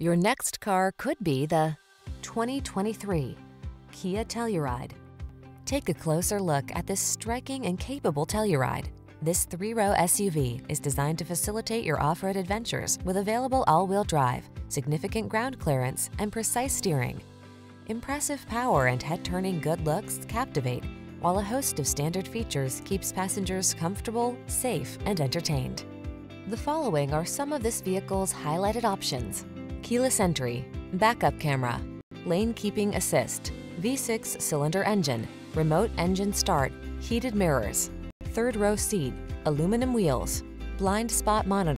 Your next car could be the 2023 Kia Telluride. Take a closer look at this striking and capable Telluride. This three-row SUV is designed to facilitate your off-road adventures with available all-wheel drive, significant ground clearance, and precise steering. Impressive power and head-turning good looks captivate, while a host of standard features keeps passengers comfortable, safe, and entertained. The following are some of this vehicle's highlighted options: keyless entry, backup camera, lane keeping assist, V6 cylinder engine, remote engine start, heated mirrors, third row seat, aluminum wheels, blind spot monitor.